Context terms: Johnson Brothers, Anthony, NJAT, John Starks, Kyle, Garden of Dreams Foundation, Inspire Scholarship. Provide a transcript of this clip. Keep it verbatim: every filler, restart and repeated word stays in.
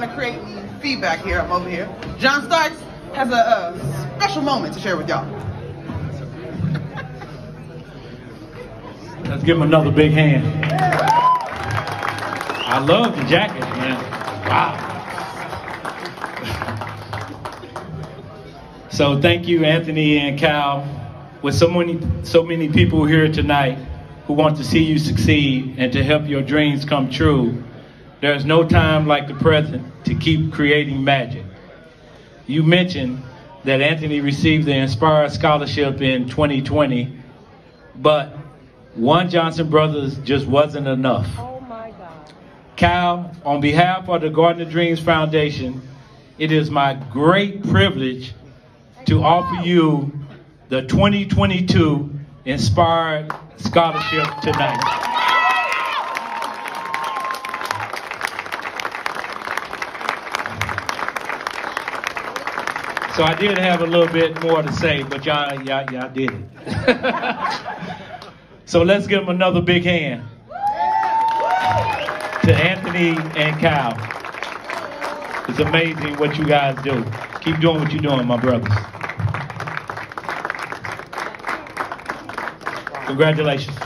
want to create feedback here. I'm over here. John Starks has a, a special moment to share with y'all. Let's give him another big hand. I love the jacket, man. Wow. So thank you, Anthony and Kyle. With so many, so many people here tonight who want to see you succeed and to help your dreams come true, there is no time like the present to keep creating magic. You mentioned that Anthony received the Inspire Scholarship in twenty twenty, but one Johnson Brothers just wasn't enough. Oh my God. Kyle, on behalf of the Garden of Dreams Foundation, it is my great privilege to offer you the twenty twenty-two Inspire Scholarship tonight. So I did have a little bit more to say, but y'all, y'all, y'all did it. So let's give them another big hand to Anthony and Kyle. It's amazing what you guys do. Keep doing what you're doing, my brothers. Congratulations.